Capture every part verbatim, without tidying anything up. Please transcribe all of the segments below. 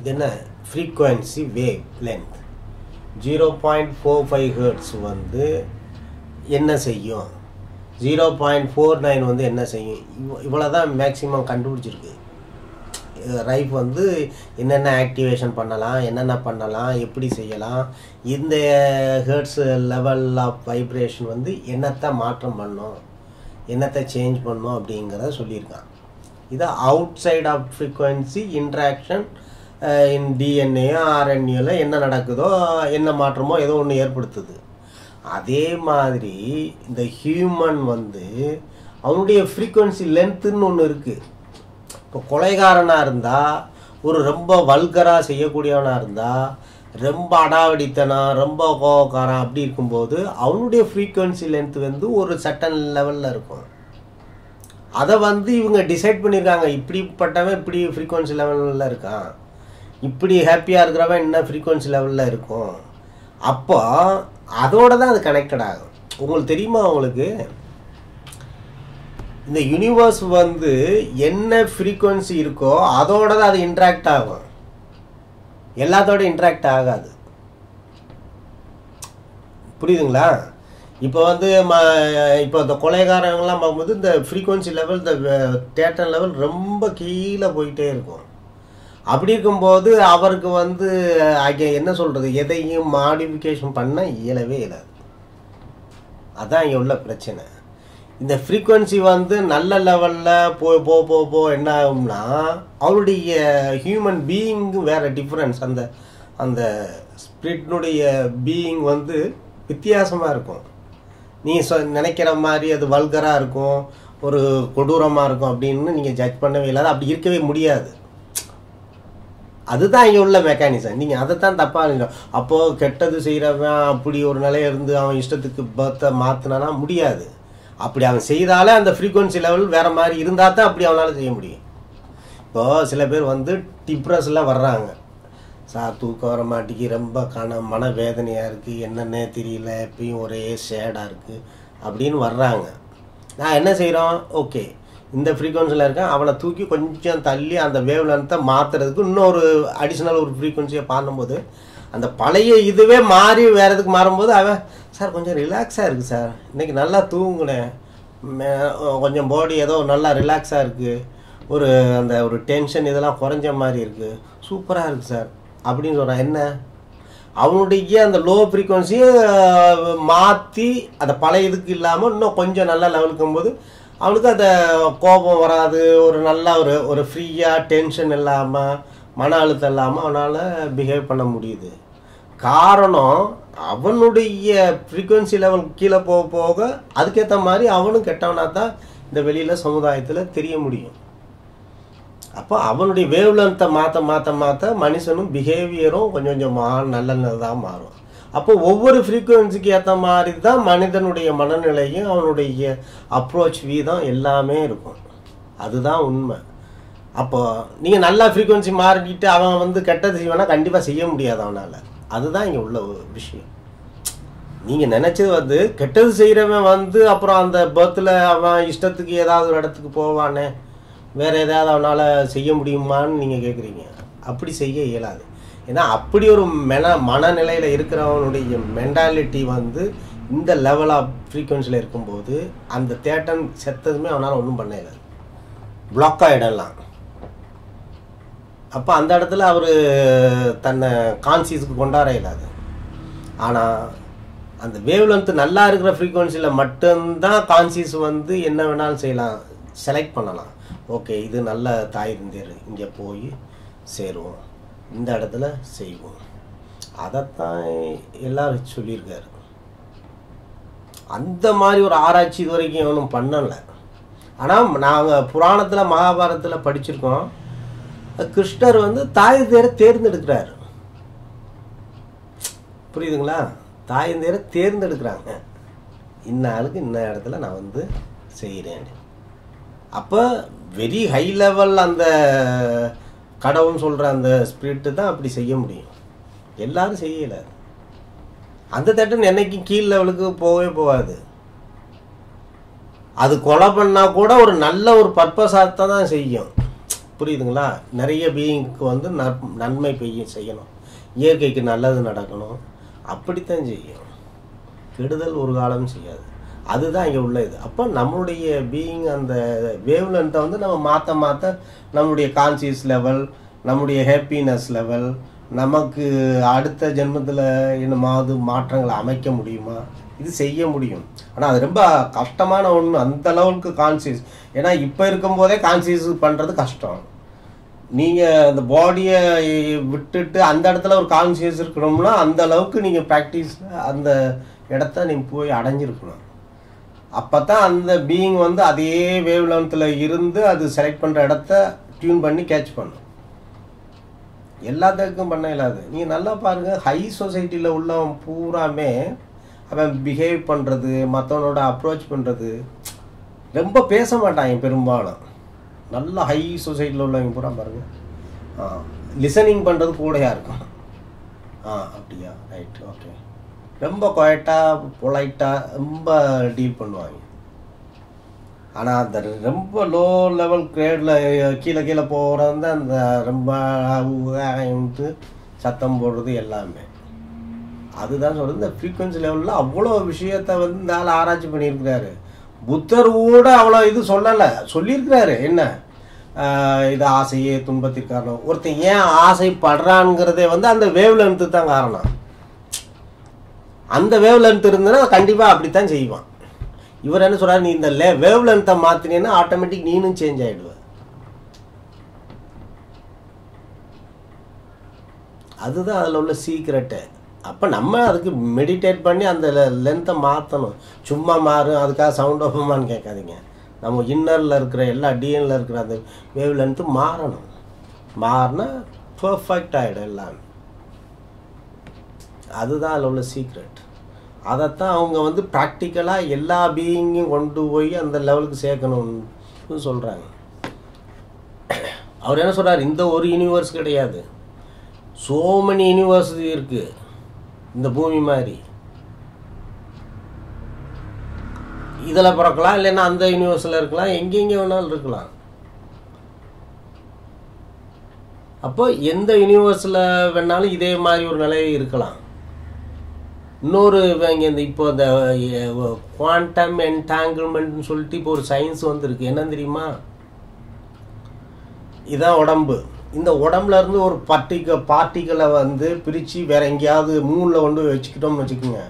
ಇದನ್ನ frequency wave length zero point four five hertz வந்து என்ன செய்யும் zero point four nine வந்து என்ன செய்யும் இவ்வளவுதான் மேக்ஸिमम கண்டுபிடிச்சிருக்கு ரைப் வந்து என்னென்ன ஆக்டிவேஷன் பண்ணலாம் என்னென்ன பண்ணலாம் எப்படி செய்யலாம் இந்த ஹெர்ட்ஸ் லெவல் ஆஃப் வைப்ரேஷன் வந்து என்னத்தை மாற்றம் பண்ணனும் என்னத்தை சேஞ்ச் பண்ணனும் அப்படிங்கறத சொல்லிருக்காங்க இது out side of frequency interaction in DNA ஆர்என்ஏல என்ன நடக்குதோ என்ன மாற்றமோ ஏதோ ஒன்னு ஏற்படுத்துது அதே மாதிரி இந்த ஹியூமன் வந்து அவனுடைய frequency length ன்னு ஒன்னு இருக்கு கொலைகாரனா இருந்தா ஒரு ரொம்ப வல்கரா செய்யக்கூடியவனா இருந்தா ரொம்ப அடாவடித்தனா ரொம்ப கோபக்காரன் அப்படி இருக்கும்போது அவனுடைய frequency length வந்து ஒரு certain லெவல்ல இருக்கும் அத வந்து இவங்க டிசைட் பண்ணிருக்காங்க இப்படிப்பட்டவன் இப்படி frequency லெவல்ல இருக்கான் இப்படி ஹாப்பியா இருக்கறவன் என்ன frequency லெவல்ல இருக்கும் அப்ப அதோட தான் அது கனெக்டட் ஆகும் உங்களுக்கு தெரியுமா உங்களுக்கு இந்த யுனிவர்ஸ் வந்து என்ன frequency இருக்கோ அதோட தான் அது இன்டராக்ட் ஆகும் எல்லாத்தோட இன்டராக்ட் ஆகாது புரியுதுங்களா இப்போ வந்து இப்போ அந்த கொலைகாரங்க எல்லாம் பாக்கும்போது இந்த frequency level the theta level ரொம்ப கீழ போயிட்டே இருக்கும் அப்படி இருக்கும்போது அவருக்கு வந்து என்ன சொல்றது எதையும் மாடிஃபிகேஷன் பண்ண இயலவே இல்ல அதான் இங்க உள்ள பிரச்சனை இந்த frequency வந்து நல்ல லெவல்ல போ போ போ போ என்ன ஆகும்னா அவருடைய ஹியூமன் பீயிங் வேற டிஃபரன்ஸ் அந்த அந்த ஸ்பிரிட்னுடைய பீயிங் வந்து வித்தியாசமா இருக்கும் நீ நினைக்கிற மாதிரி அது வல்கரா இருக்கும் ஒரு கொடூரமா இருக்கும் அப்படினு நீங்க ஜட்ஜ் பண்ணவே இல்ல அப்படி இருக்கவே முடியாது அதுதான் இங்க உள்ள மெக்கானிசம் நீங்க அத தான் தப்பா நினைக்கிறீங்க அப்போ கெட்டது செய்றவன் அப்படி ஒரு நிலையில இருந்து அவன் இஷ்டத்துக்கு பத்த மாத்துனானா முடியாது அப்படி அவன் செய்தாலே அந்த frequency level வேற மாதிரி இருந்தா தான் அப்படி அவனால செய்ய முடியும் இப்போ சில பேர் வந்து டிப்ரஸ்ல வர்றாங்க சார் தூக்கம் வர மாட்டேங்கி ரொம்ப கன மன வேதனையா இருக்கு என்னன்னே தெரியல எப்பவும் ஒரே ஷேடா இருக்கு அப்படினு வர்றாங்க நான் என்ன செய்றோம் ஓகே இந்த frequencyல இருக்க அவளை தூக்கி கொஞ்சம் தள்ளி அந்த வேவ் லெந்த் மாத்திறதுக்கு இன்னொரு அடிஷனல் ஒரு frequency பாண்ணும்போது அந்த பழைய இதுவே மாறி வேறதுக்கு மாறும்போது அவன் சார் கொஞ்சம் ரிலாக்ஸா இருக்கு சார் இன்னைக்கு நல்லா தூங்குனேன் கொஞ்சம் பாடி ஏதோ நல்லா ரிலாக்ஸா இருக்கு ஒரு அந்த ஒரு டென்ஷன் இதெல்லாம் குறஞ்ச மாதிரி இருக்கு சூப்பரா இருக்கு சார் அப்படினு சொல்றான் என்ன அவனுடைய அந்த லோ frequency மாத்தி அத பழைய இதுக்கு இல்லாம இன்னும் கொஞ்சம் நல்லா லெவலுக்கும்போது அவனுக்கு அந்த கோபம் வராது ஒரு நல்ல ஒரு ஒரு ஃப்ரீயா டென்ஷன் இல்லாம மன அழுத்தம் இல்லாம அவனால பிஹேவ் பண்ண முடியுது காரணம் அவனுடைய frequency level கீழ போக போக அதுக்கு ஏத்த மாதிரி அவனும் கெட்டவனா தான் இந்த வெளியில சமுதாயத்துல தெரிய முடியும் அப்ப அவனுடைய வேவ் லெந்த் மாத்த மாத்த மாத்த மனுஷனும் பிஹேவியரும் கொஞ்சம் கொஞ்சமா நல்ல நல்லதா மாறும் அப்ப ஒவ்வொரு frequency க்கு ஏத்த மாதிரி தான் மனிதனுடைய மனநிலையும் அவனுடைய approach வீதம் எல்லாமே இருக்கும் அதுதான் உண்மை அப்ப நீங்க நல்ல frequency மாறிட்டு அவன் வந்து கெட்டது செய்வானா கண்டிப்பா செய்ய முடியாது அவனால அதுதான் இங்க உள்ள விஷயம் நீங்க நினைச்சது வந்து கெட்டது செய்றவன் வந்து அப்புறம் அந்த பர்த்ல அவன் இஷ்டத்துக்கு ஏதாவது ஒரு இடத்துக்கு போவானே வேற ஏதாவது அவனால செய்ய முடியுமான்னு நீங்க கேக்குறீங்க அப்படி செய்ய இயலாது ஏனா அப்படி ஒரு மனநிலையில இருக்கறவனுடைய மெண்டாலிட்டி வந்து இந்த லெவல் ஆஃப் frequencyல இருக்கும்போது அந்த தேட்டன் செத்ததுமே அவனால ஒண்ணும் பண்ண இயலாது பிளாக் ஆயிடலாம் அப்ப அந்த இடத்துல அவரு தன்னை கான்சியஸ்க்கு கொண்டார இயலாது ஆனா அந்த வேவ் லெந்த் நல்லா இருக்கிற frequencyல மட்டும் தான் கான்சியஸ் வந்து என்ன வேணாலும் செய்யலாம் செலக்ட் பண்ணலாம் ஓகே இது நல்ல தாயிந்தேரு இங்க போய் சேருவோம் இந்த இடத்துல செய்வோம் அத தான் எல்லாரும் சொல்லிருக்காரு அந்த மாதிரி ஒரு ஆராய்ச்சி இதுவரைக்கும் ஒண்ணும் பண்ணல ஆனா நாங்க புராணத்துல மகாபாரதத்துல படிச்சிருக்கோம் கிருஷ்ணர் வந்து தாயிந்தேரை தேர்ந்தெடுக்கிறார் புரியுதுங்களா தாயிந்தேரை தேர்ந்தெடுக்கறாங்க இன்னாளுக்கு இன்ன இடத்துல நான் வந்து செய்றேன் அப்ப வெரி ஹை லெவல் அந்த கடவுள் சொல்ற அந்த ஸ்பிரிட் தான் அப்படி செய்ய முடியும் எல்லாரும் செய்யல அந்த தட்டன் என்னைக்கு கீழ் லெவலுக்கு போவே போகாது அது கொலை பண்ணா கூட ஒரு நல்ல ஒரு பர்பஸா தான் செய்யும் புரியுதுங்களா? நிறைய பீயிங்க்கு வந்து நன்மை பெய்ய செய்யணும், இயற்கைக்கு நல்லது நடக்கணும், அப்படித்தான் செய்யும். கெடுதல் ஒரு காலம் செய்யாது. அதுதான் இங்கே உள்ள இது. அப்போ நம்மளுடைய பீயிங் அந்த வேவ்லென்த்தை வந்து நம்ம மாற்ற மாற்ற நம்மளுடைய கான்சியஸ் லெவல், நம்முடைய ஹாப்பினஸ் லெவல், நமக்கு அடுத்த ஜென்மத்தில் என்னமாவது மாற்றங்களை அமைக்க முடியுமா, இது செய்ய முடியும். ஆனால் அது ரொம்ப கஷ்டமான ஒன்று. அந்த அளவுக்கு கான்சியஸ், ஏன்னா இப்போ இருக்கும்போதே கான்சியஸ் பண்ணுறது கஷ்டம். நீங்கள் அந்த பாடியை விட்டுட்டு அந்த இடத்துல ஒரு கான்சியஸ் இருக்கணும்னா அந்த அளவுக்கு நீங்கள் ப்ராக்டிஸ் அந்த இடத்த நீங்கள் போய் அடைஞ்சிருக்கணும். அப்போ தான் அந்த பீயிங் வந்து அதே வேவ் லென்த்தில் இருந்து அது செலக்ட் பண்ணுற இடத்த டியூன் பண்ணி கேட்ச் பண்ணும். எல்லாத்துக்கும் பண்ண இல்லாது நீங்கள் நல்லா பாருங்கள், ஹை சொசைட்டியில் உள்ளவன் பூராமே அவன் பிஹேவ் பண்ணுறது, மற்றவனோட அப்ரோச் பண்ணுறது, ரொம்ப பேச மாட்டாங்க பெரும்பாலும். நல்லா ஹை சொசைட்டியில் உள்ளவங்க பூரா பாருங்கள், ஆ லிசனிங் பண்ணுறது கூடையாக இருக்கும். ஆ அப்படியா, ரைட், ஓகே. ரொம்ப குவாய்ட்டாக பொலைட்டாக ரொம்ப டீல் பண்ணுவாங்க. ஆனால் அந்த ரொம்ப லோ லெவல் கிரேடில் கீழே கீழே போகிறத அந்த ரொம்ப வந்து சத்தம் போடுறது எல்லாமே அதுதான் சொல்கிறது. இந்த ஃப்ரீக்வன்சி லெவலில் அவ்வளோ விஷயத்தை வந்து இந்த ஆள் ஆராய்ச்சி பண்ணியிருக்கிறாரு. புத்தர் கூட அவ்வளோ இது சொல்லலை, சொல்லியிருக்கிறாரு. என்ன இது ஆசையே துன்பத்திற்கு காரணம். ஒருத்தன் ஏன் ஆசைப்படுறான்ங்கிறதே வந்து அந்த வேவ் லென்த்து தான் காரணம். அந்த வேவ் லென்த் இருந்ததுன்னா கண்டிப்பாக அப்படித்தான் செய்வான். இவர் என்ன சொல்கிறார், நீ இந்த லே வேவ் லென்த்தை மாற்றினேன்னா ஆட்டோமேட்டிக் நீனும் சேஞ்ச் ஆகிடுவேன். அதுதான் அதில் உள்ள சீக்ரெட்டு. அப்போ நம்ம அதுக்கு மெடிடேட் பண்ணி அந்த லென்த்தை மாற்றணும். சும்மா மாறும், அதுக்காக சவுண்ட் ஆஃபுமான்னு கேட்காதீங்க. நம்ம இன்னரில் இருக்கிற எல்லா டிஎன்ல இருக்கிற அந்த வேவ் லென்த்து மாறணும். மாறினா பர்ஃபெக்ட் ஆகிடும் எல்லாமே. அதுதான் அதில் உள்ள சீக்ரெட். அதைத்தான் அவங்க வந்து ப்ராக்டிக்கலாக எல்லா பீயிங்கும் கொண்டு போய் அந்த லெவலுக்கு சேர்க்கணும்னு சொல்கிறாங்க. அவர் என்ன சொல்கிறார், இந்த ஒரு யூனிவர்ஸ் கிடையாது, சோ மெனி யூனிவர்ஸ் இருக்குது இந்த பூமி மாதிரி. இதில் பிறக்கலாம், இல்லைன்னா அந்த யூனிவர்ஸில் இருக்கலாம், எங்கெங்கே வேணாலும் இருக்கலாம். அப்போ எந்த யூனிவர்ஸில் வேணாலும் இதே மாதிரி ஒரு நிலை இருக்கலாம். இன்னொரு இங்கே இந்த இப்போ இந்த குவாண்டம் என்டாங்கிள்மெண்ட்னு சொல்லிட்டு இப்போ ஒரு சயின்ஸ் வந்துருக்கு. என்னன்னு தெரியுமா, இதான் உடம்பு. இந்த உடம்புலேருந்து ஒரு பார்ட்டிக பார்ட்டிகளை வந்து பிரித்து வேறு எங்கேயாவது மூணில் கொண்டு வச்சுக்கிட்டோம்னு வச்சுக்கோங்க.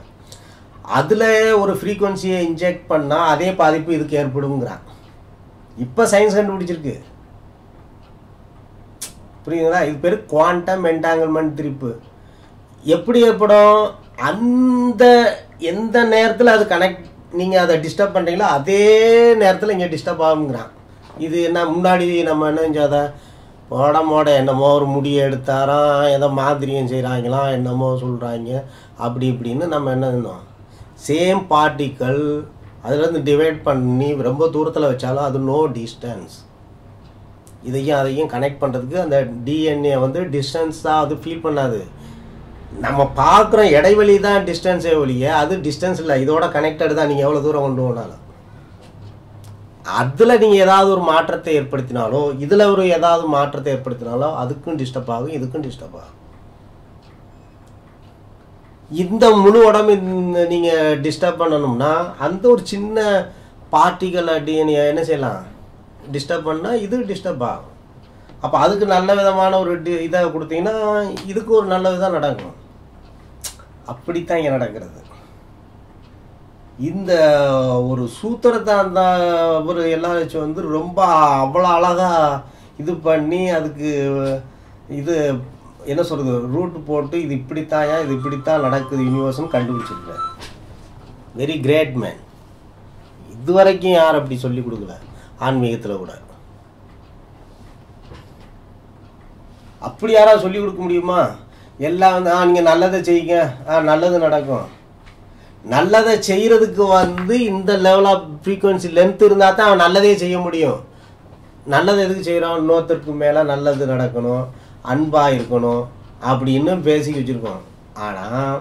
அதில் ஒரு ஃப்ரீக்குவன்சியை இன்ஜெக்ட் பண்ணால் அதே பாதிப்பு இதுக்கு ஏற்படுங்கிறான். இப்போ சயின்ஸ் கண்டுபிடிச்சிருக்கு, புரியுதுங்களா? இது பேர் குவாண்டம் என்டாங்கிள்மெண்ட். திருப்பு எப்படி ஏற்படும், அந்த எந்த நேரத்தில் அது கனெக்ட், நீங்கள் அதை டிஸ்டர்ப் பண்ணுறீங்களோ அதே நேரத்தில் இங்கே டிஸ்டர்ப் ஆகுங்கிறான். இது என்ன, முன்னாடி நம்ம என்ன செஞ்சாத உடம்போட என்னமோ ஒரு முடியை எடுத்தாராம், ஏதோ மாதிரியும் செய்கிறாங்களாம், என்னமோ சொல்கிறாங்க, அப்படி இப்படின்னு நம்ம என்ன பண்ணோம், சேம் பார்ட்டிக்கல் அதுலேருந்து டிவைட் பண்ணி ரொம்ப தூரத்தில் வச்சாலும் அது நோ டிஸ்டன்ஸ். இதையும் அதையும் கனெக்ட் பண்ணுறதுக்கு அந்த டிஎன்ஏ வந்து டிஸ்டன்ஸ் தான் அது ஃபீல் பண்ணாது. நம்ம பார்க்குற இடைவெளி தான் டிஸ்டன்ஸே ஒழிய அது டிஸ்டன்ஸ் இல்லை, இதோட கனெக்டட் தான். நீங்கள் எவ்வளோ தூரம் கொண்டு போனாலும் அதில் நீங்கள் ஏதாவது ஒரு மாற்றத்தை ஏற்படுத்தினாலோ இதில் ஒரு ஏதாவது மாற்றத்தை ஏற்படுத்தினாலோ அதுக்கும் டிஸ்டர்ப் ஆகும், இதுக்கும் டிஸ்டர்ப் ஆகும். இந்த முழு உடம்பு நீங்கள் டிஸ்டர்ப் பண்ணணும்னா அந்த ஒரு சின்ன பார்ட்டிகள் டிஎன்ஏ என்ன செய்யலாம், டிஸ்டர்ப் பண்ணால் இது டிஸ்டர்ப் ஆகும். அப்போ அதுக்கு நல்ல விதமான ஒரு டி இதை கொடுத்தீங்கன்னா இதுக்கு ஒரு நல்ல விதம் நடக்கும். அப்படித்தான் இங்கே நடக்கிறது. இந்த ஒரு சூத்திரத்தை அந்த ஒரு எல்லாம் வச்சு வந்து ரொம்ப அவ்வளோ அழகாக இது பண்ணி அதுக்கு இது என்ன சொல்கிறது, ரூட் போட்டு இது இப்படித்தான் ஏன் இது இப்படித்தான் நடக்குது யூனிவர்ஸ்னு கண்டுபிடிச்சிருக்காரு. Very great man. இதுவரைக்கும் யார் அப்படி சொல்லி கொடுக்கல ஆன்மீகத்தில் கூட. அப்படி யாராவது சொல்லிக் கொடுக்க முடியுமா? எல்லாம் வந்து ஆ நீங்கள் நல்லதை செய்யுங்க, ஆ நல்லது நடக்கும். நல்லதை செய்கிறதுக்கு வந்து இந்த லெவல் ஆஃப் ஃப்ரீக்குவன்சி லென்த் இருந்தால் தான் அவன் நல்லதே செய்ய முடியும். நல்லதை எதுக்கு செய்கிறான், இன்னொருத்தருக்கு மேலே நல்லது நடக்கணும், அன்பாக இருக்கணும் அப்படின்னு பேசி வச்சுருக்கோம். ஆனால்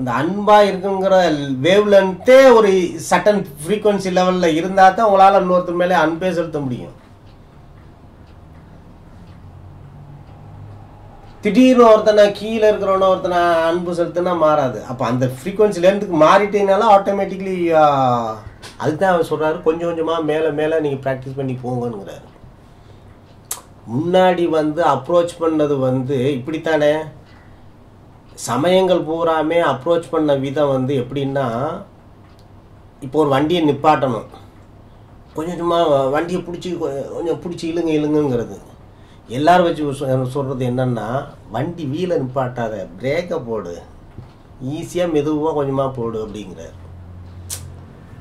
அந்த அன்பாக இருக்குங்கிற வேவ் லென்த்தே ஒரு சட்டன் ஃப்ரீக்குவன்சி லெவலில் இருந்தால் தான் உங்களால் இன்னொருத்தர் மேலே அன்பே செலுத்த முடியும். திடீர்னு ஒருத்தனா கீழ இருக்கறவன ஒருத்தனா அன்பு செலுத்துனா மாறாது. அப்ப அந்த frequency லென்த்துக்கு மாறிட்டேனால ஆட்டோமேட்டிக்கலி அதுக்கு தான் அவர் சொல்றாரு கொஞ்சம் கொஞ்சமா மேல மேல நீங்க பிராக்டீஸ் பண்ணி போங்கங்கறாரு. முன்னாடி வந்து அப்ரோச் பண்ணது வந்து இப்படி தானே சமயங்கள் பூராமே அப்ரோச் பண்ண விதம் வந்து எப்படின்னா இப்போ ஒரு வண்டியை நிப்பாட்டணும். கொஞ்சமா வண்டியை பிடிச்சி கொஞ்சம் பிடிச்சி இழுங்க இழுங்கங்கிறது. எல்லாரும் வச்சு சொல்கிறது என்னென்னா வண்டி வீலை நிப்பாட்டாத பிரேக்கை போடு, ஈஸியாக மெதுவாக கொஞ்சமாக போடு அப்படிங்கிறார்.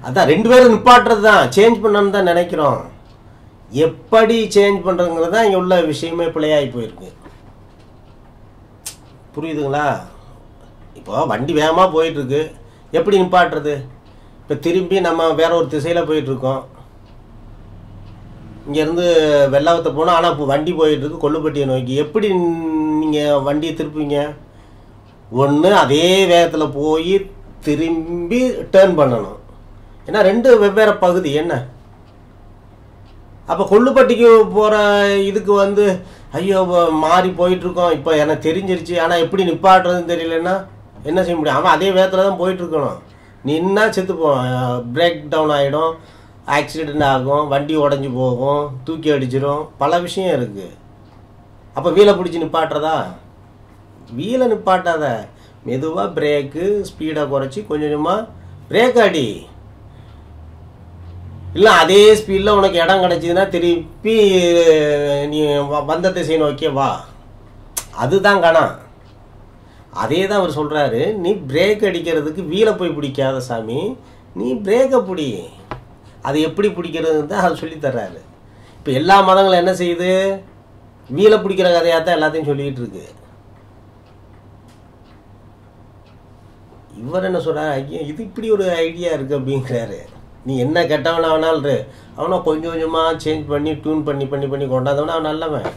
அதான் ரெண்டு பேரும் நிப்பாட்டுறது தான், சேஞ்ச் பண்ணணும்னு தான் நினைக்கிறோம். எப்படி சேஞ்ச் பண்ணுறதுங்கிறது தான் இங்கே உள்ள விஷயமே பிள்ளையாகி போயிருக்கு. புரியுதுங்களா? இப்போ வண்டி வேகமாக போயிட்டுருக்கு, எப்படி நிப்பாட்டுறது? இப்போ திரும்பி நம்ம வேற ஒரு திசையில் போயிட்டுருக்கோம். இங்கேருந்து வெள்ளாவத்தை போனால் ஆனால் இப்போ வண்டி போயிட்டுருக்கு கொல்லுப்பட்டியை நோக்கி. எப்படி நீங்கள் வண்டியை திருப்பிங்க? ஒன்று அதே வேகத்தில் போய் திரும்பி டேர்ன் பண்ணணும். ஏன்னா ரெண்டு வெவ்வேறு பகுதி என்ன. அப்போ கொல்லுப்பட்டிக்கு போகிற இதுக்கு வந்து ஐயோ மாறி போயிட்டுருக்கோம், இப்போ எனக்கு தெரிஞ்சிருச்சு, ஆனால் எப்படி நிப்பாட்டுறதுன்னு தெரியலன்னா என்ன செய்ய முடியும்? அவன் அதே வேகத்தில் தான் போயிட்டுருக்கணும். நின்னா செத்துப்போம், பிரேக் டவுன் ஆகிடும், ஆக்சிடெண்ட் ஆகும், வண்டி உடஞ்சி போகும், தூக்கி அடிச்சிடும், பல விஷயம் இருக்குது. அப்போ வீலை பிடிச்சி நிப்பாட்டுறதா? வீலை நிப்பாட்டாத, மெதுவாக பிரேக்கு ஸ்பீடாக குறைச்சி கொஞ்சம் கொஞ்சமாக பிரேக் அடி. இல்லை அதே ஸ்பீடில் உனக்கு இடம் கிடச்சிதுன்னா திருப்பி நீ வந்த திசை நோக்கி வா. அதுதான் கணம். அதே தான் அவர் சொல்கிறாரு, நீ பிரேக் அடிக்கிறதுக்கு வீலை போய் பிடிக்காத சாமி, நீ பிரேக்கை பிடி. அது எப்படி பிடிக்கிறதுன்னு தான் அது சொல்லித்தர்றாரு. இப்போ எல்லா மதங்களும் என்ன செய்யுது? வீலை பிடிக்கிற கதையாக தான் எல்லாத்தையும் சொல்லிக்கிட்டு இருக்கு. இவர் என்ன சொல்கிறார்? ஐயா இது இப்படி ஒரு ஐடியா இருக்குது அப்படிங்கிறாரு. நீ என்ன கெட்டவன அவனால் இரு, அவனை கொஞ்சம் கொஞ்சமாக சேஞ்ச் பண்ணி டியூன் பண்ணி பண்ணி பண்ணி கொண்டாந்தவனா அவன் நல்லவன்.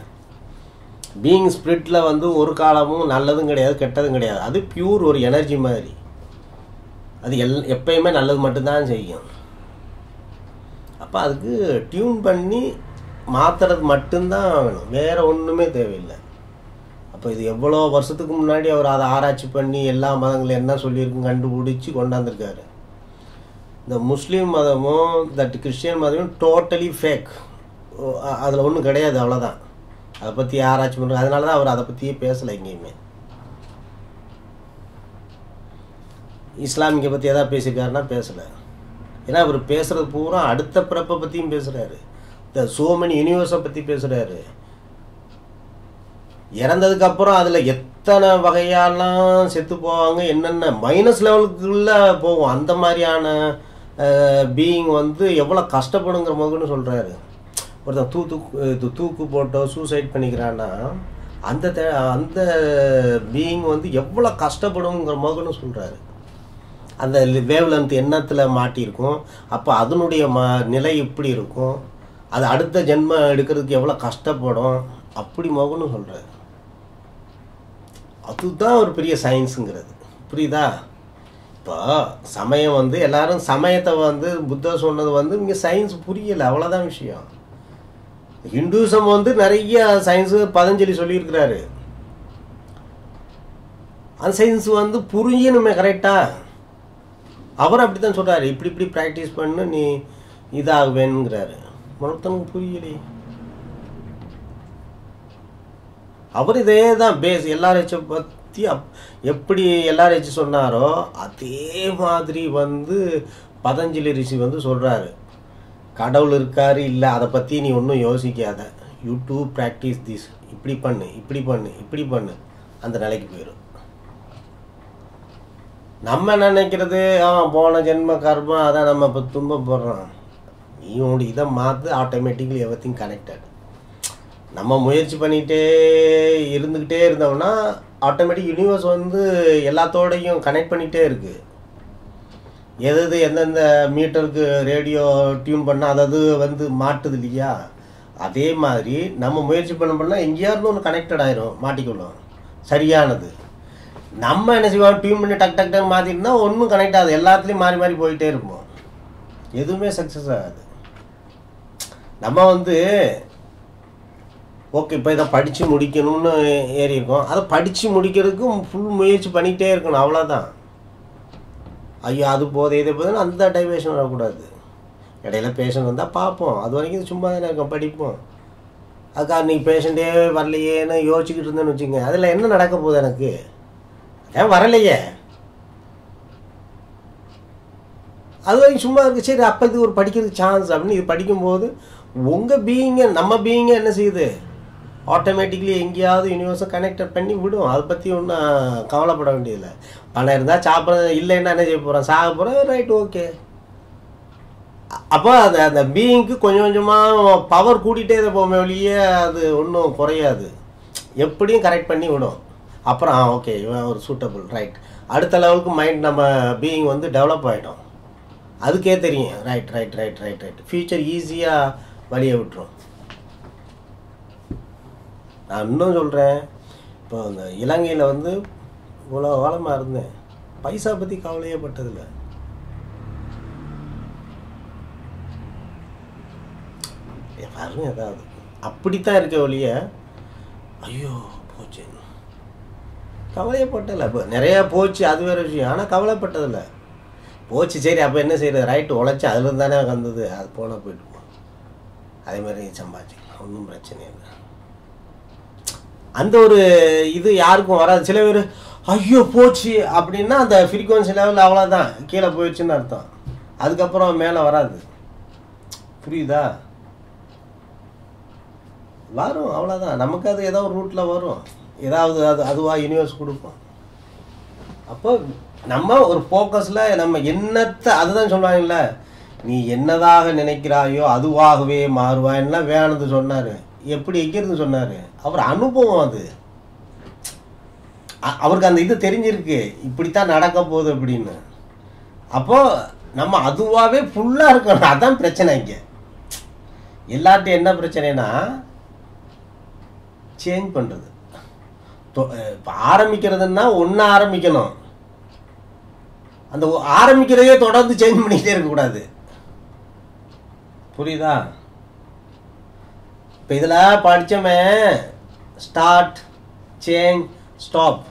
பீயிங் ஸ்பிரிட்டில் வந்து ஒரு காலமும் நல்லதும் கிடையாது கெட்டதும் கிடையாது. அது பியூர் ஒரு எனர்ஜி மாதிரி. அது எல் எப்பயுமே நல்லது மட்டும்தான் செய்யும். அப்போ அதுக்கு டியூன் பண்ணி மாற்றுறது மட்டும்தான் வேணும், வேறு ஒன்றுமே தேவையில்லை. அப்போ இது எவ்வளோ வருஷத்துக்கு முன்னாடி அவர் அதை ஆராய்ச்சி பண்ணி எல்லா மதங்களும் என்ன சொல்லியிருக்கும் கண்டுபிடிச்சி கொண்டாந்துருக்காரு. இந்த முஸ்லீம் மதமும் தட் கிறிஸ்டியன் மதமும் டோட்டலி ஃபேக், அதில் ஒன்றும் கிடையாது, அவ்வளோதான். அதை பற்றி ஆராய்ச்சி பண்ணுறாங்க. அதனால தான் அவர் அதை பற்றியே பேசலை எங்கேயுமே. இஸ்லாமிக்கை பற்றி எதாவது பேசியிருக்காருன்னா பேசலை. ஏன்னா அவர் பேசுகிறது பூரா அடுத்த பிறப்பை பற்றியும் பேசுகிறாரு, இந்த சோமனி யூனிவர்ஸை பற்றி பேசுகிறாரு. இறந்ததுக்கப்புறம் அதில் எத்தனை வகையாலாம் செத்து போவாங்க, என்னென்ன மைனஸ் லெவலுக்குள்ளே போகும், அந்த மாதிரியான பீயிங் வந்து எவ்வளோ கஷ்டப்படுங்கிற மகன்னு சொல்கிறாரு. ஒருத்தன் தூக்கு தூக்கு போட்டோ சூசைட் பண்ணிக்கிறான்னா அந்த அந்த பீயிங் வந்து எவ்வளோ கஷ்டப்படுங்கிற மகன்னு சொல்கிறாரு. அந்த வேவ்லென்த் எண்ணத்தில் மாட்டியிருக்கும். அப்போ அதனுடைய ம நிலை இப்படி இருக்கும், அது அடுத்த ஜென்மம் எடுக்கிறதுக்கு எவ்வளோ கஷ்டப்படும் அப்படி மகன்னு சொல்கிறார். அதுதான் ஒரு பெரிய சயின்ஸுங்கிறது. புரியுதா? இப்போ சமயம் வந்து எல்லாரும் சமயத்தை வந்து புத்தர் சொன்னது வந்து இங்கே சயின்ஸ் புரியலை, அவ்வளோதான் விஷயம். ஹிந்துசம் வந்து நிறைய சயின்ஸு பதஞ்சலி சொல்லியிருக்கிறாரு. அந்த சயின்ஸ் வந்து புரியணுமே கரெக்டாக. அவர் அப்படி தான் சொல்கிறாரு, இப்படி இப்படி ப்ராக்டிஸ் பண்ணு நீ இதாக வேணுங்கிறாரு. மொத்தனுக்கு புரியலையே. அவர் இதே தான் பேஸ், எல்லாரைச்சு பற்றி அப் எப்படி எல்லாரைச்சு சொன்னாரோ அதே மாதிரி வந்து பதஞ்சலி ரிஷி வந்து சொல்கிறாரு, கடவுள் இருக்காரு இல்லை அதை பற்றி நீ ஒன்றும் யோசிக்காத, யூ டூ ப்ராக்டிஸ் திஸ், இப்படி பண்ணு இப்படி பண்ணு இப்படி பண்ணு, அந்த நிலைக்கு போயிடும். நம்ம நினைக்கிறது அவன் போன ஜென்ம கர்மம் அதான் நம்ம இப்போ தும்ப போடுறோம். இவனுடைய இதை மாற்று ஆட்டோமேட்டிக்கலி எவர்த்திங் கனெக்டட். நம்ம முயற்சி பண்ணிகிட்டே இருந்துக்கிட்டே இருந்தோம்னா ஆட்டோமேட்டிக் யூனிவர்ஸ் வந்து எல்லாத்தோடையும் கனெக்ட் பண்ணிகிட்டே இருக்குது. எது எது எந்தெந்த மீட்டருக்கு ரேடியோ டியூன் பண்ணால் அதாவது வந்து மாட்டுது இல்லையா, அதே மாதிரி நம்ம முயற்சி பண்ண பண்ணால் எங்கேயாருந்து ஒன்று கனெக்டட் ஆகிரும், மாட்டிக்கொள்ளும் சரியானது. நம்ம என்ன செய்வோம்? டியூன் பண்ணி டக் டக் டக் மாற்றிட்டுனா ஒன்றும் கனெக்ட் ஆகுது, எல்லாத்துலேயும் மாறி மாறி போயிட்டே இருப்போம், எதுவுமே சக்ஸஸ் ஆகாது. நம்ம வந்து ஓகே இப்போ இதை படித்து முடிக்கணும்னு ஏறி இருக்கோம். அதை படித்து முடிக்கிறதுக்கும் ஃபுல் முயற்சி பண்ணிகிட்டே இருக்கணும், அவ்வளோதான். ஐயோ அது போதே இதை போதுன்னு அந்த டைவேஷன் வரக்கூடாது. இடையில பேஷண்ட் வந்தால் பார்ப்போம், அது வரைக்கும் சும்மா தான் இருக்கும், படிப்போம். அக்கா இன்றைக்கி பேஷண்ட்டே வரலையேன்னு யோசிச்சுக்கிட்டு இருந்தேன்னு வச்சுக்கோங்க, அதில் என்ன நடக்க போகுது? எனக்கு ஏன் வரலையே அது வரைக்கும் சும்மா இருக்குது. சரி அப்போ இது ஒரு படிக்கிறதுக்கு சான்ஸ் அப்படின்னு இது படிக்கும்போது உங்கள் பீயிங்கை நம்ம பீயிங்கை என்ன செய்யுது, ஆட்டோமேட்டிக்லி எங்கேயாவது யூனிவர்ஸை கனெக்டட் பண்ணி விடும். அதை பற்றி ஒன்றும் கவலைப்பட வேண்டியதில்லை. பணம் இருந்தால் சாப்பிட்றது, இல்லைன்னா என்ன செய்ய போகிறோம், சாக போகிறோம், ரைட், ஓகே. அப்போ அந்த அந்த பீயிங்க்கு கொஞ்சம் கொஞ்சமாக பவர் கூட்டிகிட்டே தான் போமே வெளியே, அது ஒன்றும் குறையாது, எப்படியும் கரெக்ட் பண்ணி விடும். அப்புறம் ஆ ஓகே இவன் ஒரு சூட்டபுள், ரைட், அடுத்த லெவலுக்கு மைண்ட் நம்ம பீயிங் வந்து டெவலப் ஆகிடும், அதுக்கே தெரியும், right right right right right future ஈஸியாக வழியை விட்டுரும். நான் இன்னும் சொல்கிறேன், இப்போ அந்த இலங்கையில் வந்து இவ்வளோ காலமாக இருந்தேன், பைசா பற்றி கவலையே பட்டதில்லை. யாருமே ஏதாவது அப்படித்தான் இருக்க ஒழிய ஐயோ போச்சு கவலையப்பட்டதில்லை. இப்போ நிறையா போச்சு அது வேறு விஷயம், ஆனால் கவலைப்பட்டதில்லை. போச்சு சரி அப்போ என்ன செய்யறது, ரைட்டு, உழைச்சி அதுலேருந்து தானே வந்தது, அது போனால் போயிட்டு போகும், அதே மாதிரி சம்பாதிச்சிக்கலாம், ஒன்றும் பிரச்சனை இல்லை. அந்த ஒரு இது யாருக்கும் வராது. சில பேர் ஐயோ போச்சு அப்படின்னா அந்த ஃப்ரீக்குவன்சி லெவலில் அவ்வளோதான், கீழே போயிடுச்சுன்னு அர்த்தம், அதுக்கப்புறம் மேலே வராது, புரியுதா? வரும் அவ்வளோதான், நமக்கு அது ஏதோ ஒரு ரூட்டில் வரும், ஏதாவது அது அதுவாக யூனிவர்ஸ் கொடுப்போம். அப்போ நம்ம ஒரு ஃபோக்கஸில் நம்ம என்னத்தை அதுதான் சொல்லுவாங்கல்ல, நீ என்னதாக நினைக்கிறாயோ அதுவாகவே மாறுவாய்னா வேணும்னு சொன்னார். எப்படி எங்கிறது சொன்னார்? அவர் அனுபவம், அது அவருக்கு அந்த இது தெரிஞ்சிருக்கு, இப்படித்தான் நடக்க போகுது அப்படின்னு. அப்போது நம்ம அதுவாகவே ஃபுல்லாக இருக்கணும், அதுதான் பிரச்சனை. இங்கே எல்லார்ட்டும் என்ன பிரச்சனைனா சேஞ்ச் பண்ணுறது. இப்போ ஆரம்பிக்கிறதுன்னா ஒன்று ஆரம்பிக்கணும், அந்த ஆரம்பிக்கிறதையே தொடர்ந்து சேஞ்ச் பண்ணிக்கிட்டே இருக்கக்கூடாது, புரியுதா? இப்போ இதில் படித்தோமே ஸ்டார்ட், சேஞ்ச், ஸ்டாப்,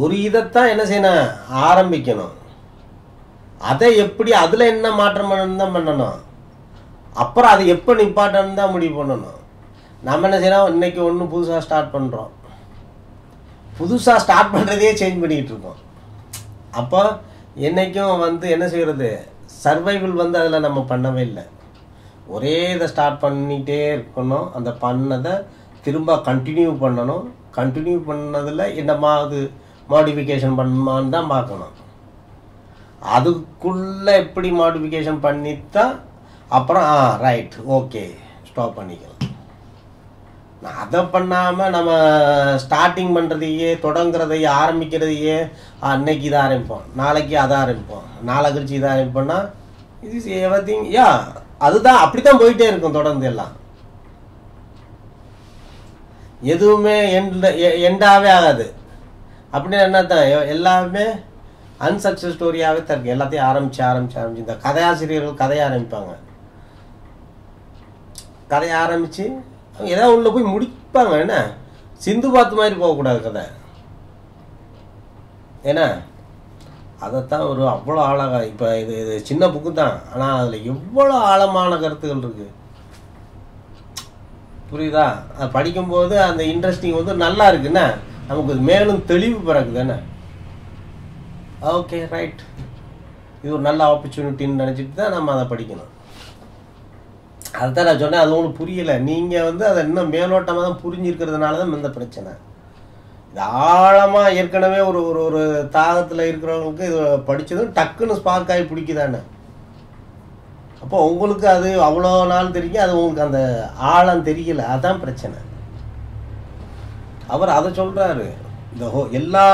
ஒரு இதைத்தான் என்ன செய்யணும், ஆரம்பிக்கணும். அதை எப்படி அதில் என்ன மாற்றம் பண்ணணும் தான் பண்ணணும், அப்புறம் அதை எப்போ நிப்பாட்டணும் தான் முடிவு பண்ணணும். நம்ம என்ன செய்யணும், இன்றைக்கி ஒன்று புதுசாக ஸ்டார்ட் பண்ணுறோம், புதுசாக ஸ்டார்ட் பண்ணுறதையே சேஞ்ச் பண்ணிக்கிட்டு இருக்கோம். அப்போ என்றைக்கும் வந்து என்ன செய்கிறது, சர்வைவல் வந்து அதில் நம்ம பண்ணவே இல்லை, ஒரே இதை ஸ்டார்ட் பண்ணிகிட்டே இருக்கணும், அந்த பண்ணதை திரும்ப கண்டினியூ பண்ணணும், கண்டினியூ பண்ணதில் என்னமா அது மாடிஃபிகேஷன் பண்ணுமான்னு தான் பார்க்கணும். அதுக்குள்ளே எப்படி மாடிஃபிகேஷன் பண்ணித்தான் அப்புறம் ஆ ரைட் ஓகே ஸ்டாப் பண்ணிக்கலாம். அதை பண்ணாமல் நம்ம ஸ்டார்டிங் பண்ணுறதையே, தொடங்குறதையே, ஆரம்பிக்கிறதையே, அன்னைக்கு இதை ஆரம்பிப்போம், நாளைக்கு அதை ஆரம்பிப்போம், நாளை கழிச்சு இதை ஆரம்பிப்போம்னா இது எவ்ரி திங் யா அதுதான் அப்படி தான் போயிட்டே இருக்கும் தொடர்ந்து, எல்லாம் எதுவுமே எண்ட் எண்டாகவே ஆகாது. அப்படின்னா என்ன தான் எல்லாமே அன்சக்ஸஸ் ஸ்டோரியாகவே தான் இருக்குது, எல்லாத்தையும் ஆரம்பித்து ஆரம்பித்து ஆரம்பிச்சு இந்த கதையாசிரியர்கள் கதையை ஆரம்பிப்பாங்க, கதையை ஆரம்பித்து அவங்க ஏதாவது உள்ளே போய் முடிப்பாங்க. என்ன சிந்து பாத்து மாதிரி போகக்கூடாது கதை, ஏன்னா அதைத்தான் ஒரு அவ்வளோ அழகாக. இப்போ இது இது சின்ன புக்கு தான், ஆனால் அதில் எவ்வளோ ஆழமான கருத்துக்கள் இருக்குது, புரியுதா? அது படிக்கும்போது அந்த இன்ட்ரெஸ்டிங் வந்து நல்லா இருக்குன்னா நமக்கு மேலும் தெளிவு பிறகுது. என்ன ஓகே ரைட் இது ஒரு நல்ல ஆப்பர்ச்சுனிட்டின்னு நினச்சிட்டு தான் நம்ம அதை படிக்கணும். அதுதான் நான் சொன்னேன், அது உங்களுக்கு புரியலை, நீங்கள் வந்து அதை இன்னும் மேலோட்டமாக தான் புரிஞ்சிருக்கிறதுனால தான் இந்த பிரச்சனை. இது ஆழமாக ஏற்கனவே ஒரு ஒரு ஒரு தாகத்தில் இருக்கிறவங்களுக்கு இது படித்ததும் டக்குன்னு ஸ்பார்க் ஆகி பிடிக்குதானே, அப்போ உங்களுக்கு அது அவ்வளோ நாள் தெரியும், அது உங்களுக்கு அந்த ஆழம் தெரியலை, அதுதான் பிரச்சனை. அவர் அதை சொல்கிறாரு, இந்த ஹோ எல்லா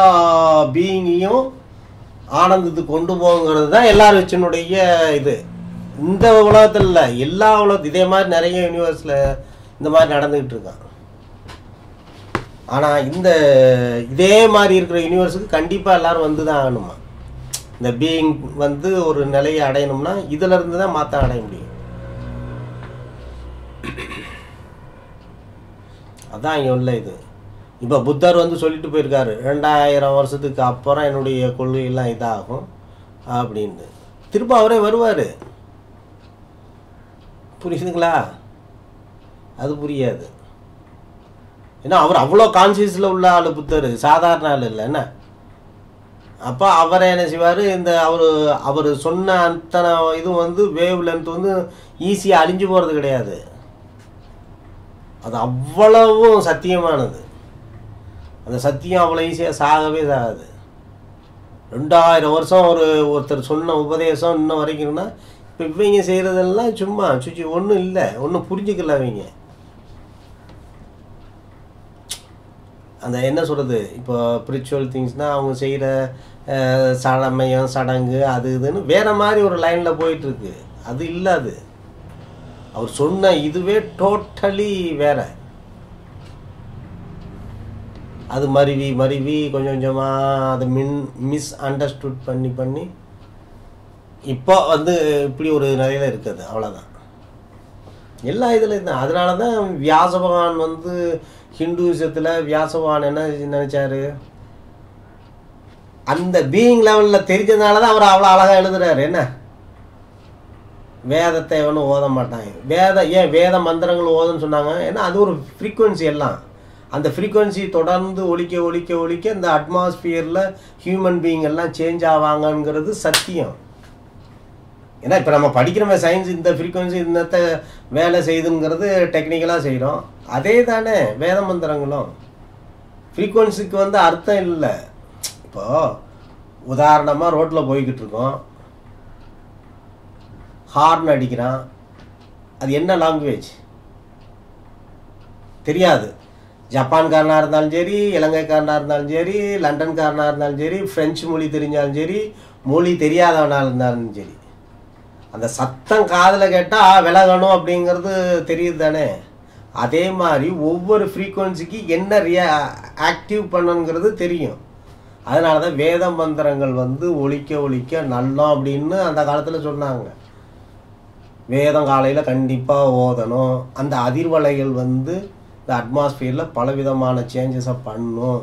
பீயிங்கையும் ஆனந்தத்துக்கு கொண்டு போங்கிறது தான் எல்லார் வச்சினுடைய இது. இந்த உலகத்தில் இல்லை, எல்லா உலகத்து இதே மாதிரி நிறைய யூனிவர்ஸில் இந்த மாதிரி நடந்துக்கிட்டு இருக்காங்க. ஆனால் இந்த இதே மாதிரி இருக்கிற யூனிவர்ஸுக்கு கண்டிப்பாக எல்லோரும் வந்து தான் ஆகணுமா, இந்த பீயிங் வந்து ஒரு நிலையை அடையணும்னா இதிலிருந்து தான் மாற்ற அடைய முடியும். அதான் இல்லை இது. இப்போ புத்தர் வந்து சொல்லிட்டு போயிருக்காரு ரெண்டாயிரம் வருஷத்துக்கு அப்புறம் என்னுடைய கொள்கையெல்லாம் இதாகும் அப்படின்னு. திரும்ப அவரே வருவார். புரியுதுங்களா? அது புரியாது. ஏன்னா அவர் அவ்வளோ கான்சியஸில் உள்ள ஆள் புத்தர், சாதாரண ஆள் இல்லை என்ன. அப்போ அவரை என்ன செய்வார், இந்த அவர் அவர் சொன்ன அத்தனை இதுவும் வந்து வேவ் லென்த் வந்து ஈஸியாக அழிஞ்சு போகிறது கிடையாது. அது அவ்வளவும் சத்தியமானது. அந்த சத்தியம் அவ்வளோ ஈஸியாக சாகவே சாகாது. ரெண்டாயிரம் வருஷம் ஒரு ஒருத்தர் சொன்ன உபதேசம் இன்னும் வரைக்கும்னா, இப்போ இவங்க செய்கிறதெல்லாம் சும்மா சுச்சி ஒன்றும் இல்லை, ஒன்றும் புரிஞ்சுக்கல அவங்க. அந்த என்ன சொல்கிறது, இப்போ ஸ்பிரிச்சுவல் திங்ஸ்னால் அவங்க செய்கிற சடமயம் சடங்கு அது இதுன்னு வேறு மாதிரி ஒரு லைனில் போயிட்டுருக்கு. அது இல்லாது அவர் சொன்ன இதுவே டோட்டலி வேறு. அது மருவி மருவி கொஞ்சம் கொஞ்சமாக அதை மின் மிஸ் அண்டர்ஸ்டுட் பண்ணி பண்ணி இப்போ வந்து இப்படி ஒரு நிலையில் இருக்குது. அவ்வளோதான் எல்லா இதில் தான். அதனால தான் வியாச பகவான் வந்து ஹிந்துவிசத்தில் வியாச பகவான் என்ன நினச்சாரு, அந்த பீயிங் லெவலில் தெரிஞ்சதுனால தான் அவர் அவ்வளோ அழகாக எழுதுறாரு. என்ன வேதத்தை எவனும் ஓத மாட்டாங்க. வேத ஏன் வேத மந்திரங்கள் ஓதுன்னு சொன்னாங்க, ஏன்னா அது ஒரு ஃப்ரீக்குவன்சி. எல்லாம் அந்த ஃப்ரீக்குவன்சி தொடர்ந்து ஒழிக்க ஒழிக்க ஒழிக்க இந்த அட்மாஸ்பியரில் ஹியூமன் பீயிங் எல்லாம் சேஞ்ச் ஆவாங்கங்கிறது சத்தியம். ஏன்னா இப்போ நம்ம படிக்கிறோமே சயின்ஸ், இந்த ஃப்ரீக்குவன்சி இந்த வேலை செய்யுதுங்கிறது டெக்னிக்கலாக செய்கிறோம். அதே தானே வேத மந்திரங்களும். ஃப்ரீக்குவன்சிக்கு வந்து அர்த்தம் இல்லை. இப்போது உதாரணமாக ரோட்டில் போய்கிட்டு இருக்கோம், ஹார்ன் அடிக்கிறான். அது என்ன லாங்குவேஜ் தெரியாது. ஜப்பான்காரனாக இருந்தாலும் சரி, இலங்கைக்காரனாக இருந்தாலும் சரி, லண்டன்காரனாக இருந்தாலும் சரி, ஃப்ரெஞ்சு மொழி தெரிஞ்சாலும் சரி, மொழி தெரியாதவனாக இருந்தாலும் சரி, அந்த சத்தம் காதில் கேட்டால் விலகணும் அப்படிங்கிறது தெரியுது தானே. அதே மாதிரி ஒவ்வொரு ஃப்ரீக்குவன்சிக்கு என்ன ரியா ஆக்டிவ் பண்ணுங்கிறது தெரியும். அதனால தான் வேத மந்திரங்கள் வந்து ஒழிக்க ஒழிக்க நல்லோம் அப்படின்னு அந்த காலத்தில் சொன்னாங்க. வேதம் காலையில் கண்டிப்பாக ஓதணும், அந்த அதிர்வலைகள் வந்து இந்த அட்மாஸ்பியரில் பலவிதமான சேஞ்சஸை பண்ணும்.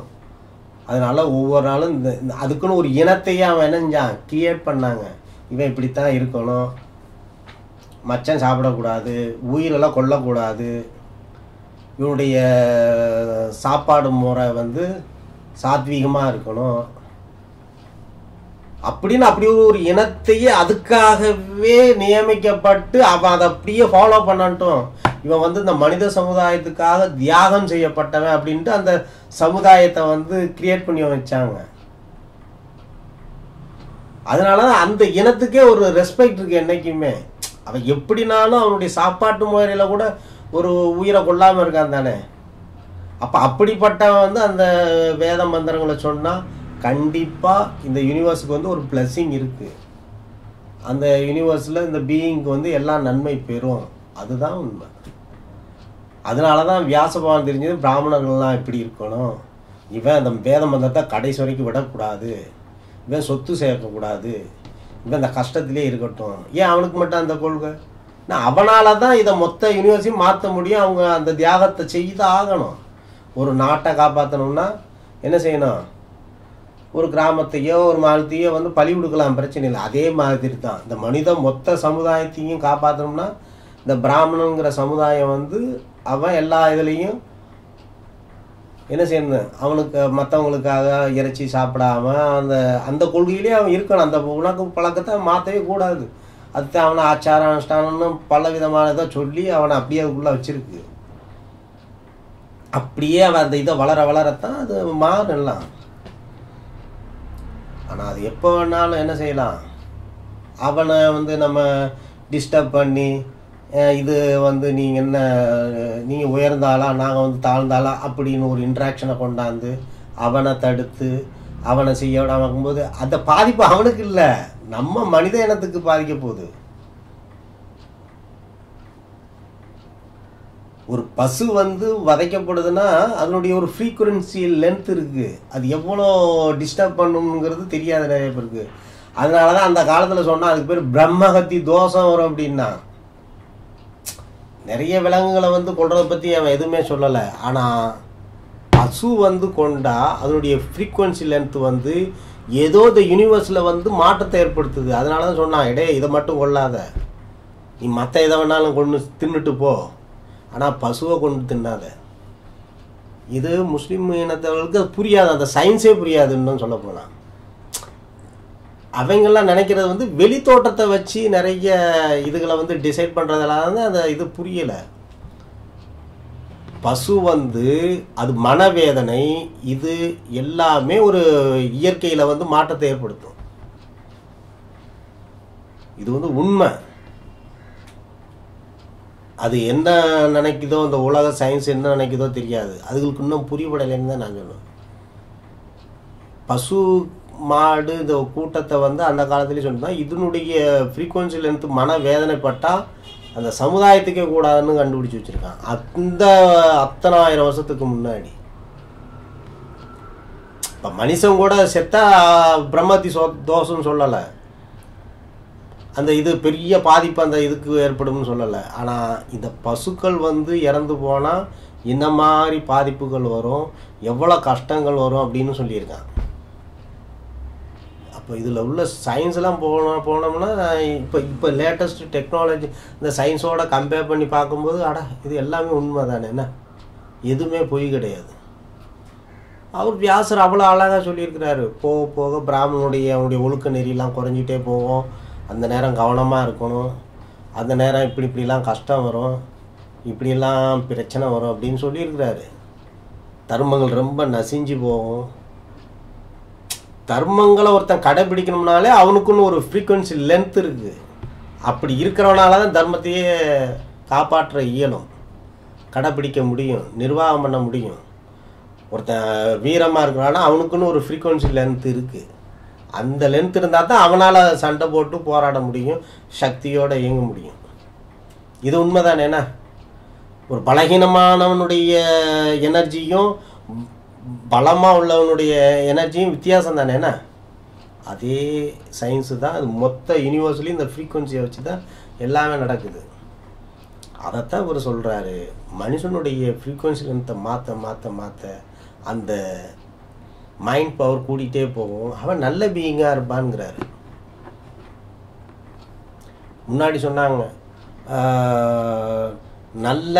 அதனால் ஒவ்வொரு நாளும் இந்த அதுக்குன்னு ஒரு இனத்தையே அவன் இணைஞ்சான், கிரியேட் பண்ணாங்க. இவன் இப்படித்தான் இருக்கணும், மச்சம் சாப்பிடக்கூடாது, உயிரெல்லாம் கொல்லக்கூடாது, இவனுடைய சாப்பாடு முறை வந்து சாத்வீகமாக இருக்கணும் அப்படின்னு அப்படி ஒரு இனத்தையே அதுக்காகவே நியமிக்கப்பட்டு அவன் அதை அப்படியே ஃபாலோ பண்ணட்டும். இவன் வந்து இந்த மனித சமுதாயத்துக்காக தியாகம் செய்யப்பட்டவன் அப்படின்ட்டு அந்த சமுதாயத்தை வந்து கிரியேட் பண்ணி வச்சாங்க. அதனால தான் அந்த இனத்துக்கே ஒரு ரெஸ்பெக்ட் இருக்குது என்றைக்குமே. அவன் எப்படினாலும் அவனுடைய சாப்பாட்டு முறையில் கூட ஒரு உயிரை கொள்ளாமல் இருக்கான் தானே. அப்போ அப்படிப்பட்டவன் வந்து அந்த வேத மந்திரங்களை சொன்னால் கண்டிப்பாக இந்த யூனிவர்ஸுக்கு வந்து ஒரு பிளஸ்ஸிங் இருக்குது. அந்த யூனிவர்ஸில் இந்த பீயிங்க்கு வந்து எல்லா நன்மை பெறும். அதுதான் உண்மை. அதனால தான் வியாச பகவான் தெரிஞ்சது பிராமணர்கள்லாம் இப்படி இருக்கணும், இவன் அந்த வேத மந்திரத்தை கடைசி வரைக்கும் விடக்கூடாது, இவன் சொத்து சேர்க்கக்கூடாது, இவன் அந்த கஷ்டத்திலே இருக்கட்டும். ஏன் அவனுக்கு மட்டும் அந்த கொள்கை? நான் அவனால தான் இதை மொத்த யூனிவர்ஸையும் மாற்ற முடியும். அவங்க அந்த தியாகத்தை செய்து ஆகணும். ஒரு நாட்டை காப்பாற்றணும்னா என்ன செய்யணும், ஒரு கிராமத்தையோ ஒரு மாநிலத்தையோ வந்து பழி கொடுக்கலாம், பிரச்சனை இல்லை. அதே மாதிரி தான் இந்த மனித மொத்த சமுதாயத்தையும் காப்பாற்றணும்னா இந்த பிராமணங்கிற சமுதாயம் வந்து அவன் எல்லா இதுலேயும் என்ன செய்யணும், அவனுக்கு மற்றவங்களுக்காக இறைச்சி சாப்பிடாம அந்த அந்த கொள்கையிலே அவன் இருக்கணும். அந்த உனக்கு பழக்கத்தை மாற்றவே கூடாது. அதுதான் அவனை ஆச்சார அனுஷ்டானம்னு பல விதமானதை சொல்லி அவனை அப்படியே அதுக்குள்ளே வச்சுருக்கு. அப்படியே அவன் அந்த இதை வளர வளரத்தான் அது மாறலாம். ஆனால் அது எப்போ வேணாலும் என்ன செய்யலாம், அவனை வந்து நம்ம டிஸ்டர்ப் பண்ணி இது வந்து நீங்கள் என்ன, நீங்கள் உயர்ந்தாலா நாங்கள் வந்து தாழ்ந்தாலா அப்படின்னு ஒரு இன்ட்ராக்ஷனை கொண்டாந்து அவனை தடுத்து அவனை செய்ய விடாமக்கும்போது அந்த பாதிப்பு அவனுக்கு இல்லை, நம்ம மனித இனத்துக்கு பாதிக்க போகுது. ஒரு பசு வந்து வதைக்கப்படுதுன்னா அதனுடைய ஒரு ஃப்ரீக்குவன்சி லென்த் இருக்குது, அது எவ்வளோ டிஸ்டர்ப் பண்ணணுங்கிறது தெரியாத நிறைய பேருக்கு. அதனால தான் அந்த காலத்தில் சொன்னால் அதுக்கு பேர் பிரம்மஹத்தி தோஷம் வரும் அப்படின்னா. நிறைய விலங்குகளை வந்து கொல்றத பற்றி அவன் எதுவுமே சொல்லலை. ஆனால் பசு வந்து கொண்டா அதனுடைய ஃப்ரீக்குவன்சி லென்த் வந்து ஏதோ இந்த யூனிவர்ஸில் வந்து மாற்றத்தை ஏற்படுத்துது. அதனால தான் சொன்னான், இடையே இதை மட்டும் கொள்ளாத, நீ மற்ற எதை வேணாலும் கொண்டு தின்னுட்டு போ, ஆனால் பசுவை கொண்டு தின்னாத. இது முஸ்லீம் இனத்தவர்களுக்கு அது புரியாது, அந்த சயின்ஸே புரியாதுன்னு சொல்ல போனான். அவங்கெல்லாம் நினைக்கிறது வந்து வெளி தோட்டத்தை வச்சு நிறைய இதுகளை வந்து டிசைட் பண்ணுறதெல்லாம் வந்து அந்த இது புரியலை. பசு வந்து அது மனவேதனை இது எல்லாமே ஒரு இயற்கையில் வந்து மாற்றத்தை ஏற்படுத்தும். இது வந்து உண்மை. அது என்ன நினைக்குதோ அந்த உலக சயின்ஸ் என்ன நினைக்குதோ தெரியாது, அதுகளுக்கு இன்னும் புரியப்படலைன்னு தான் நான் சொல்லுவேன். பசு மாடு இந்த கூட்டத்தை வந்து அந்த காலத்துலேயே சொன்னால் இதனுடைய ஃப்ரீக்குவன்சி லென்த்து மன வேதனைப்பட்டால் அந்த சமுதாயத்துக்கே கூடாதுன்னு கண்டுபிடிச்சி வச்சுருக்கான். அந்த அத்தனை ஆயிரம் வருஷத்துக்கு முன்னாடி இப்போ மனுஷன் கூட செத்தா பிரம்மத்தி சோ தோஷம்னு சொல்லலை, அந்த இது பெரிய பாதிப்பு அந்த இதுக்கு ஏற்படும்னு சொல்லலை. ஆனால் இந்த பசுக்கள் வந்து இறந்து போனால் இந்த மாதிரி பாதிப்புகள் வரும், எவ்வளோ கஷ்டங்கள் வரும் அப்படின்னு சொல்லியிருக்கான். இப்போ இதில் உள்ள சயின்ஸ்லாம் போனோம் போனோம்னா இப்போ இப்போ லேட்டஸ்ட் டெக்னாலஜி இந்த சயின்ஸோட கம்பேர் பண்ணி பார்க்கும்போது அட இது எல்லாமே உண்மை தானே, என்ன எதுவுமே பொய் கிடையாது. அவர் வியாசர் அவ்வளோ அழகாக சொல்லியிருக்கிறாரு, போக போக பிராமணனுடைய அவனுடைய ஒழுக்க நெறியெல்லாம் குறைஞ்சிட்டே போவோம், அந்த நேரம் கவனமாக இருக்கணும், அந்த நேரம் இப்படி இப்படிலாம் கஷ்டம் வரும், இப்படிலாம் பிரச்சனை வரும் அப்படின்னு சொல்லியிருக்கிறாரு. தர்மங்கள் ரொம்ப நசிஞ்சு போகும். தர்மங்களை ஒருத்தன் கடைப்பிடிக்கணும்னாலே அவனுக்குன்னு ஒரு ஃப்ரீக்குவன்சி லென்த் இருக்குது. அப்படி இருக்கிறவனால தான் தர்மத்தையே காப்பாற்ற இயலும், கடைப்பிடிக்க முடியும், நிர்வாகம் பண்ண முடியும். ஒருத்தன் வீரமாக இருக்கிறான்னா அவனுக்குன்னு ஒரு ஃப்ரீக்குவன்சி லென்த் இருக்குது, அந்த லென்த் இருந்தால் தான் அவனால் சண்டை போட்டு போராட முடியும், சக்தியோடு இயங்க முடியும். இது உண்மை தானே. என்ன ஒரு பலகீனமானவனுடைய எனர்ஜியும் பலமாக உள்ளவனுடைய எனர்ஜியும் வித்தியாசம் தானே. என்ன அதே சயின்ஸு தான், அது மொத்த யூனிவர்ஸ்லையும் இந்த ஃப்ரீக்குவன்சியை வச்சு தான் எல்லாமே நடக்குது. அதைத்தான் இவர் சொல்கிறாரு, மனுஷனுடைய ஃப்ரீக்குவன்சிலத்தை மாற்ற மாற்ற மாற்ற அந்த மைண்ட் பவர் கூடிகிட்டே போகும், அவன் நல்ல பீயிங்காக இருப்பான்ங்கிறாரு. முன்னாடி சொன்னாங்க நல்ல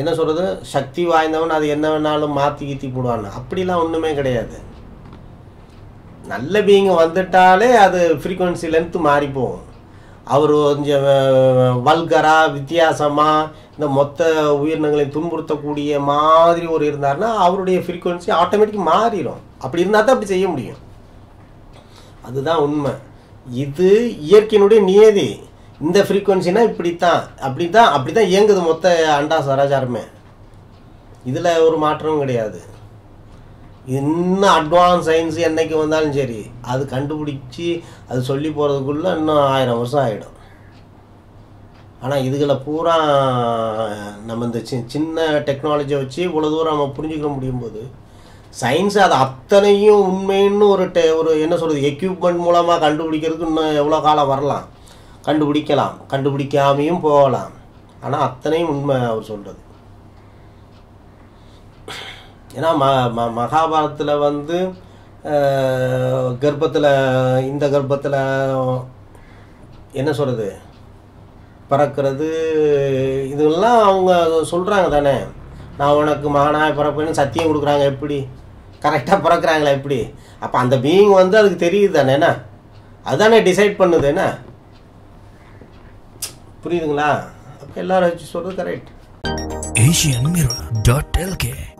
என்ன சொல்கிறது சக்தி வாய்ந்தவன் அது என்ன வேணாலும் மாற்றி கீத்தி போடுவான்னு, அப்படிலாம் ஒன்றுமே கிடையாது. நல்ல பீயிங் வந்துட்டாலே அது ஃப்ரீக்குவன்சி லென்த்து மாறி போகும். அவர் கொஞ்சம் வல்கராக வித்தியாசமாக இந்த மொத்த உயிரினங்களையும் துன்புறுத்தக்கூடிய மாதிரி ஒரு இருந்தார்னா அவருடைய ஃப்ரீக்குவன்சி ஆட்டோமேட்டிக் மாறிடும். அப்படி இருந்தால் தான் அப்படி செய்ய முடியும், அதுதான் உண்மை. இது இயற்கையினுடைய நியதி, இந்த ஃப்ரீக்குவன்சினா இப்படித்தான் அப்படி தான் அப்படி தான் இயங்குது மொத்த அண்டா சராச்சாரமே, இதில் ஒரு மாற்றமும் கிடையாது. இன்னும் அட்வான்ஸ் சயின்ஸ் என்றைக்கு வந்தாலும் சரி அது கண்டுபிடிச்சி அது சொல்லி போகிறதுக்குள்ளே இன்னும் ஆயிரம் வருஷம் ஆகிடும். ஆனால் இதுகளை பூரா நம்ம இந்த சி சின்ன டெக்னாலஜியை வச்சு இவ்வளோ தூரம் நம்ம புரிஞ்சுக்க முடியும் போது சயின்ஸ் அது அத்தனையும் உண்மைன்னு ஒரு டெ ஒரு என்ன சொல்கிறது எக்யூப்மெண்ட் மூலமாக கண்டுபிடிக்கிறதுக்கு இன்னும் எவ்வளோ காலம் வரலாம், கண்டுபிடிக்கலாம், கண்டுபிடிக்காமையும் போகலாம். ஆனால் அத்தனையும் உண்மை அவர் சொல்கிறது. ஏன்னா ம ம மகாபாரத்தில் வந்து கர்ப்பத்தில் இந்த கர்ப்பத்தில் என்ன சொல்கிறது பிறக்கிறது இதெல்லாம் அவங்க சொல்கிறாங்க தானே, நான் உனக்கு மகனாய் பிறப்பேன்னு சத்தியம் கொடுக்குறாங்க. எப்படி கரெக்டாக பிறக்கிறாங்களா எப்படி? அப்போ அந்த பீயிங் வந்து அதுக்கு தெரியுது தானே, என்ன அதுதானே டிசைட் பண்ணுது, என்ன புரியுதுங்களா? அப்போ எல்லாரும் வச்சு சொல்கிறது கரெக்ட்.